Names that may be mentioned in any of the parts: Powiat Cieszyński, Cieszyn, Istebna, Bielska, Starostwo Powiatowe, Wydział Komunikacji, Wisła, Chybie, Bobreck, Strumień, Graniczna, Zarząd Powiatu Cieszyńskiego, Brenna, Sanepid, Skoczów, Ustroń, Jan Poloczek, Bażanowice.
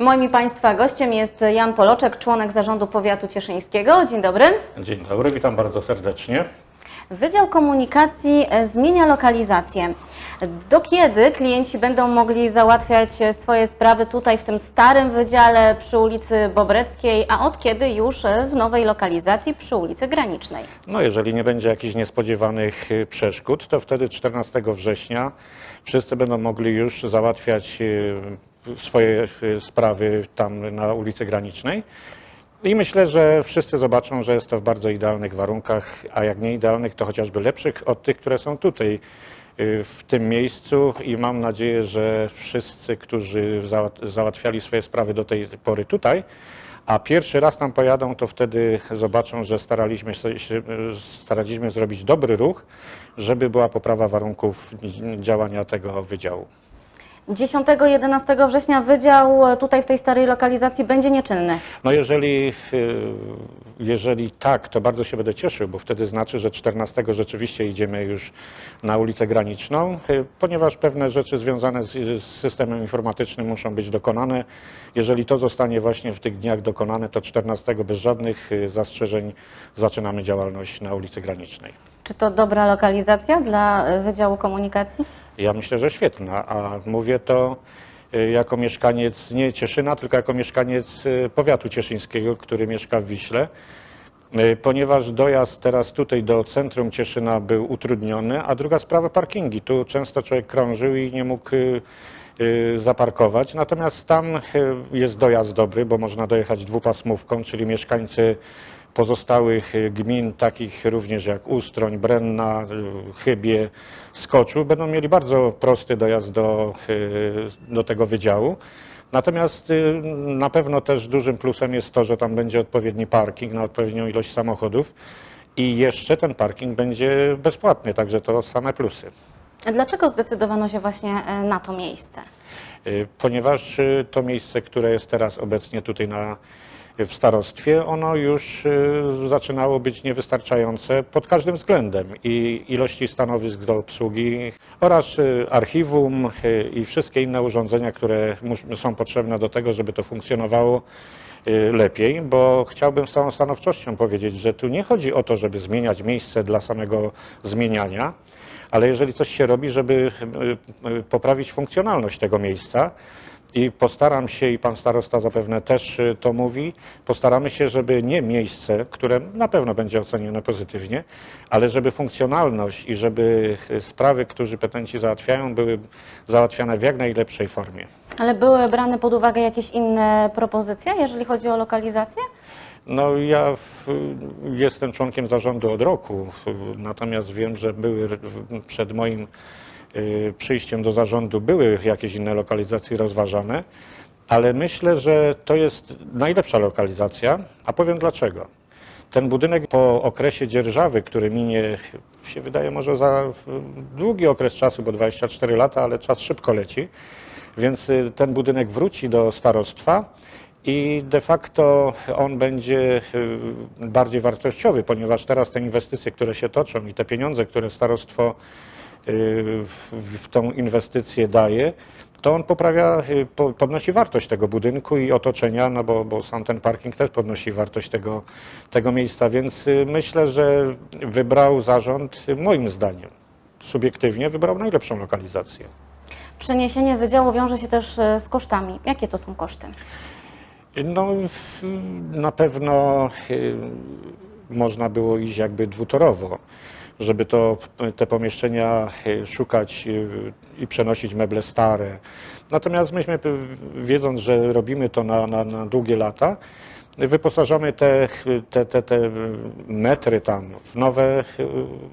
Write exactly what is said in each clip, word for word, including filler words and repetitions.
Moim i Państwa gościem jest Jan Poloczek, członek Zarządu Powiatu Cieszyńskiego. Dzień dobry. Dzień dobry, witam bardzo serdecznie. Wydział Komunikacji zmienia lokalizację. Do kiedy klienci będą mogli załatwiać swoje sprawy tutaj w tym starym wydziale przy ulicy Bobreckiej, a od kiedy już w nowej lokalizacji przy ulicy Granicznej? No jeżeli nie będzie jakichś niespodziewanych przeszkód, to wtedy czternastego września wszyscy będą mogli już załatwiać swoje sprawy tam na ulicy Granicznej. I myślę, że wszyscy zobaczą, że jest to w bardzo idealnych warunkach, a jak nie idealnych, to chociażby lepszych od tych, które są tutaj, w tym miejscu. I mam nadzieję, że wszyscy, którzy załatwiali swoje sprawy do tej pory tutaj, a pierwszy raz tam pojadą, to wtedy zobaczą, że staraliśmy się, staraliśmy zrobić dobry ruch, żeby była poprawa warunków działania tego wydziału. dziesiątego i jedenastego września wydział tutaj w tej starej lokalizacji będzie nieczynny. No jeżeli, jeżeli tak, to bardzo się będę cieszył, bo wtedy znaczy, że czternastego rzeczywiście idziemy już na ulicę Graniczną, ponieważ pewne rzeczy związane z systemem informatycznym muszą być dokonane. Jeżeli to zostanie właśnie w tych dniach dokonane, to czternastego bez żadnych zastrzeżeń zaczynamy działalność na ulicy Granicznej. Czy to dobra lokalizacja dla Wydziału Komunikacji? Ja myślę, że świetna, a mówię to jako mieszkaniec nie Cieszyna, tylko jako mieszkaniec powiatu cieszyńskiego, który mieszka w Wiśle, ponieważ dojazd teraz tutaj do centrum Cieszyna był utrudniony, a druga sprawa parkingi. Tu często człowiek krążył i nie mógł zaparkować, natomiast tam jest dojazd dobry, bo można dojechać dwupasmówką, czyli mieszkańcy pozostałych gmin, takich również jak Ustroń, Brenna, Chybie, Skoczów, będą mieli bardzo prosty dojazd do, do tego wydziału. Natomiast na pewno też dużym plusem jest to, że tam będzie odpowiedni parking na odpowiednią ilość samochodów i jeszcze ten parking będzie bezpłatny, także to same plusy. A dlaczego zdecydowano się właśnie na to miejsce? Ponieważ to miejsce, które jest teraz obecnie tutaj na w starostwie, ono już zaczynało być niewystarczające pod każdym względem i ilości stanowisk do obsługi oraz archiwum i wszystkie inne urządzenia, które są potrzebne do tego, żeby to funkcjonowało lepiej, bo chciałbym z całą stanowczością powiedzieć, że tu nie chodzi o to, żeby zmieniać miejsce dla samego zmieniania, ale jeżeli coś się robi, żeby poprawić funkcjonalność tego miejsca, i postaram się, i pan starosta zapewne też to mówi, postaramy się, żeby nie miejsce, które na pewno będzie ocenione pozytywnie, ale żeby funkcjonalność i żeby sprawy, które petenci załatwiają, były załatwiane w jak najlepszej formie. Ale były brane pod uwagę jakieś inne propozycje, jeżeli chodzi o lokalizację? No ja w, jestem członkiem zarządu od roku, natomiast wiem, że były przed moim przyjściem do zarządu były jakieś inne lokalizacje rozważane, ale myślę, że to jest najlepsza lokalizacja, a powiem dlaczego. Ten budynek po okresie dzierżawy, który minie, się wydaje może za długi okres czasu, bo dwadzieścia cztery lata, ale czas szybko leci, więc ten budynek wróci do starostwa i de facto on będzie bardziej wartościowy, ponieważ teraz te inwestycje, które się toczą i te pieniądze, które starostwo W, w tą inwestycję daje, to on poprawia, podnosi wartość tego budynku i otoczenia, no bo, bo sam ten parking też podnosi wartość tego, tego miejsca, więc myślę, że wybrał zarząd, moim zdaniem, subiektywnie wybrał najlepszą lokalizację. Przeniesienie wydziału wiąże się też z kosztami. Jakie to są koszty? No na pewno można było iść jakby dwutorowo, żeby to, te pomieszczenia szukać i przenosić meble stare. Natomiast myśmy, wiedząc, że robimy to na, na, na długie lata, wyposażamy te, te, te, te metry tam w nowe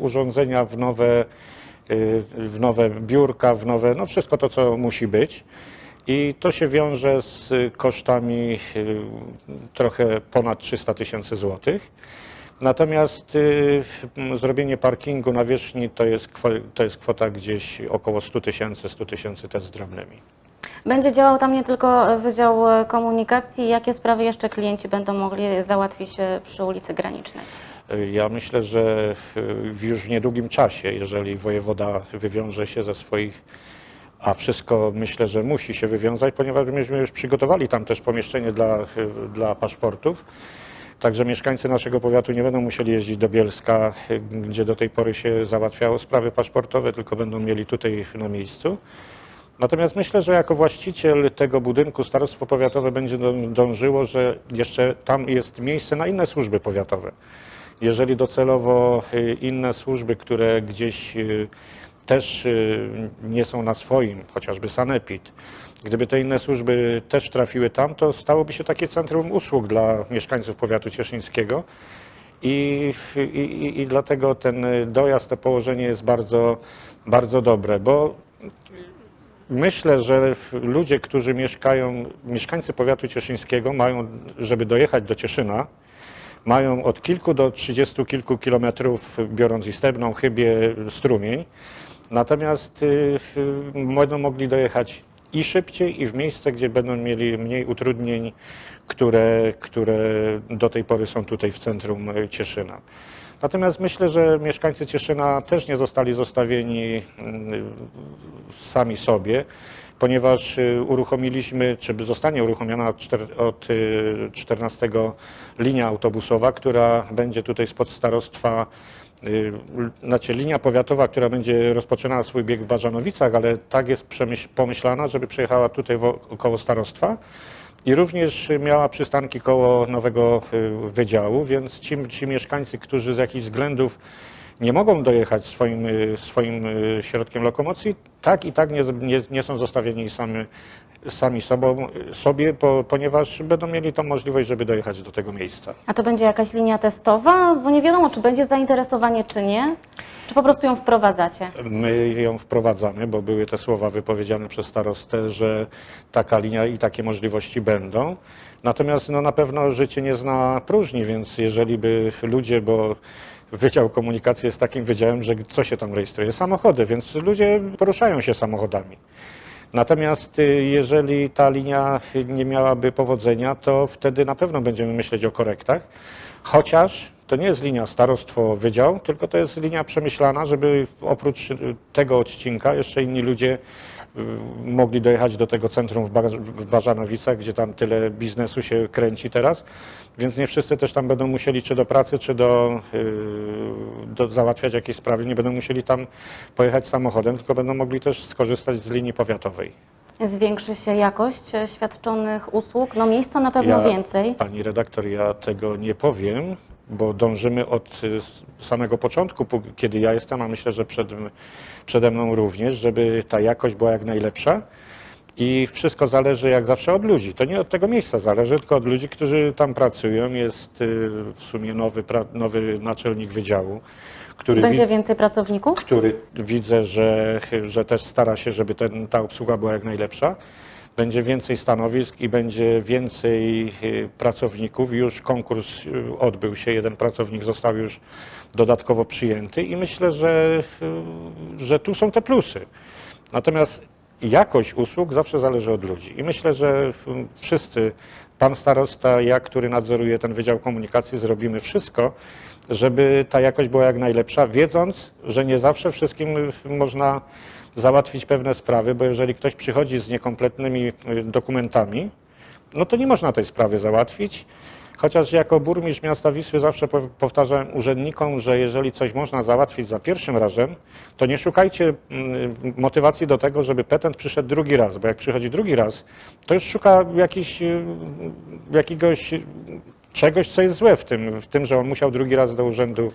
urządzenia, w nowe, w nowe biurka, w nowe, no wszystko to, co musi być. I to się wiąże z kosztami trochę ponad trzysta tysięcy złotych. Natomiast y, zrobienie parkingu na wierzchni to jest, to jest kwota gdzieś około stu tysięcy, stu tysięcy też z drobnymi. Będzie działał tam nie tylko Wydział Komunikacji. Jakie sprawy jeszcze klienci będą mogli załatwić przy ulicy Granicznej? Ja myślę, że w już niedługim czasie, jeżeli wojewoda wywiąże się ze swoich A wszystko myślę, że musi się wywiązać, ponieważ myśmy już przygotowali tam też pomieszczenie dla, dla paszportów. Także mieszkańcy naszego powiatu nie będą musieli jeździć do Bielska, gdzie do tej pory się załatwiało sprawy paszportowe, tylko będą mieli tutaj na miejscu. Natomiast myślę, że jako właściciel tego budynku starostwo powiatowe będzie dążyło, że jeszcze tam jest miejsce na inne służby powiatowe. Jeżeli docelowo inne służby, które gdzieś też nie są na swoim, chociażby Sanepid, gdyby te inne służby też trafiły tam, to stałoby się takie centrum usług dla mieszkańców powiatu cieszyńskiego i, i, i dlatego ten dojazd, to położenie jest bardzo, bardzo dobre, bo myślę, że ludzie, którzy mieszkają, mieszkańcy powiatu cieszyńskiego mają, żeby dojechać do Cieszyna, mają od kilku do trzydziestu kilku kilometrów, biorąc Istebną, Chybie, Strumień, natomiast będą mogli dojechać i szybciej, i w miejsce, gdzie będą mieli mniej utrudnień, które, które do tej pory są tutaj w centrum Cieszyna. Natomiast myślę, że mieszkańcy Cieszyna też nie zostali zostawieni sami sobie, ponieważ uruchomiliśmy, czy zostanie uruchomiona od czternastego linia autobusowa, która będzie tutaj spod starostwa, znaczy linia powiatowa, która będzie rozpoczynała swój bieg w Bażanowicach, ale tak jest pomyślana, żeby przejechała tutaj koło starostwa. I również miała przystanki koło nowego wydziału, więc ci, ci mieszkańcy, którzy z jakichś względów nie mogą dojechać swoim, swoim środkiem lokomocji, tak i tak nie, nie, nie są zostawieni sami, sami sobą, sobie, po, ponieważ będą mieli tą możliwość, żeby dojechać do tego miejsca. A to będzie jakaś linia testowa? Bo nie wiadomo, czy będzie zainteresowanie, czy nie. Czy po prostu ją wprowadzacie? My ją wprowadzamy, bo były te słowa wypowiedziane przez starostę, że taka linia i takie możliwości będą. Natomiast no, na pewno życie nie zna próżni, więc jeżeli by ludzie, bo Wydział Komunikacji jest takim wydziałem, że co się tam rejestruje? Samochody, więc ludzie poruszają się samochodami. Natomiast jeżeli ta linia nie miałaby powodzenia, to wtedy na pewno będziemy myśleć o korektach, chociaż to nie jest linia starostwo-wydział, tylko to jest linia przemyślana, żeby oprócz tego odcinka jeszcze inni ludzie mogli dojechać do tego centrum w Bażanowicach, gdzie tam tyle biznesu się kręci teraz, więc nie wszyscy też tam będą musieli czy do pracy, czy do, do załatwiać jakieś sprawy, nie będą musieli tam pojechać samochodem, tylko będą mogli też skorzystać z linii powiatowej. Zwiększy się jakość świadczonych usług? No miejsca na pewno ja, więcej. Pani redaktor, ja tego nie powiem, bo dążymy od samego początku, kiedy ja jestem, a myślę, że przed, przede mną również, żeby ta jakość była jak najlepsza i wszystko zależy jak zawsze od ludzi. To nie od tego miejsca zależy, tylko od ludzi, którzy tam pracują. Jest w sumie nowy, nowy naczelnik wydziału, który będzie więcej pracowników? Który widzę, że, że też stara się, żeby ten, ta obsługa była jak najlepsza. Będzie więcej stanowisk i będzie więcej pracowników. Już konkurs odbył się, jeden pracownik został już dodatkowo przyjęty i myślę, że, że tu są te plusy. Natomiast jakość usług zawsze zależy od ludzi i myślę, że wszyscy, pan starosta, ja, który nadzoruję ten Wydział Komunikacji, zrobimy wszystko, żeby ta jakość była jak najlepsza, wiedząc, że nie zawsze wszystkim można załatwić pewne sprawy, bo jeżeli ktoś przychodzi z niekompletnymi dokumentami, no to nie można tej sprawy załatwić. Chociaż jako burmistrz miasta Wisły zawsze powtarzałem urzędnikom, że jeżeli coś można załatwić za pierwszym razem, to nie szukajcie motywacji do tego, żeby petent przyszedł drugi raz, bo jak przychodzi drugi raz, to już szuka jakiś, jakiegoś czegoś, co jest złe w tym, w tym, że on musiał drugi raz do urzędu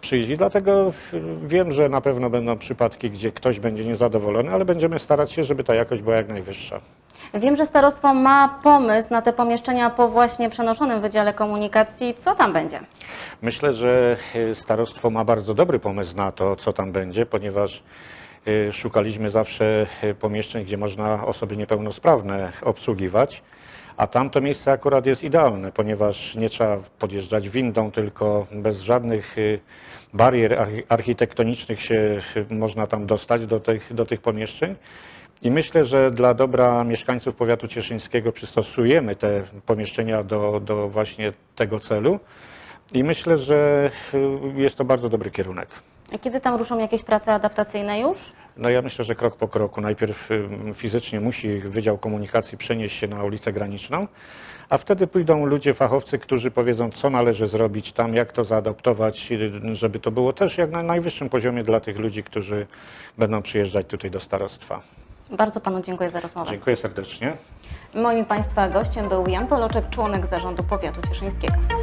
przyjść. I dlatego wiem, że na pewno będą przypadki, gdzie ktoś będzie niezadowolony, ale będziemy starać się, żeby ta jakość była jak najwyższa. Wiem, że starostwo ma pomysł na te pomieszczenia po właśnie przenoszonym Wydziale Komunikacji. Co tam będzie? Myślę, że starostwo ma bardzo dobry pomysł na to, co tam będzie, ponieważ szukaliśmy zawsze pomieszczeń, gdzie można osoby niepełnosprawne obsługiwać, a tamto miejsce akurat jest idealne, ponieważ nie trzeba podjeżdżać windą, tylko bez żadnych barier architektonicznych się można tam dostać do tych, do tych pomieszczeń. I myślę, że dla dobra mieszkańców powiatu cieszyńskiego przystosujemy te pomieszczenia do, do właśnie tego celu i myślę, że jest to bardzo dobry kierunek. A kiedy tam ruszą jakieś prace adaptacyjne już? No ja myślę, że krok po kroku. Najpierw fizycznie musi Wydział Komunikacji przenieść się na ulicę Graniczną, a wtedy pójdą ludzie, fachowcy, którzy powiedzą, co należy zrobić tam, jak to zaadaptować, żeby to było też jak na najwyższym poziomie dla tych ludzi, którzy będą przyjeżdżać tutaj do starostwa. Bardzo panu dziękuję za rozmowę. Dziękuję serdecznie. Moim państwa gościem był Jan Poloczek, członek Zarządu Powiatu Cieszyńskiego.